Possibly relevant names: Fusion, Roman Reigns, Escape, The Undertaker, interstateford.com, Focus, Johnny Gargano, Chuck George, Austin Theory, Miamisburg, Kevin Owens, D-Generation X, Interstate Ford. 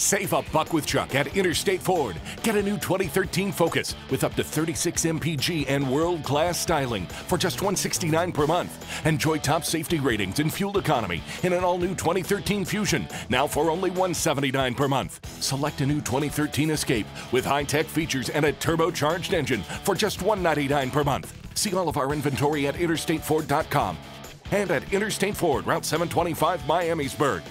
Save a buck with Chuck at Interstate Ford. Get a new 2013 Focus with up to 36 MPG and world-class styling for just $169 per month. Enjoy top safety ratings and fuel economy in an all-new 2013 Fusion, now for only $179 per month. Select a new 2013 Escape with high-tech features and a turbocharged engine for just $199 per month. See all of our inventory at interstateford.com and at Interstate Ford, Route 725, Miamisburg.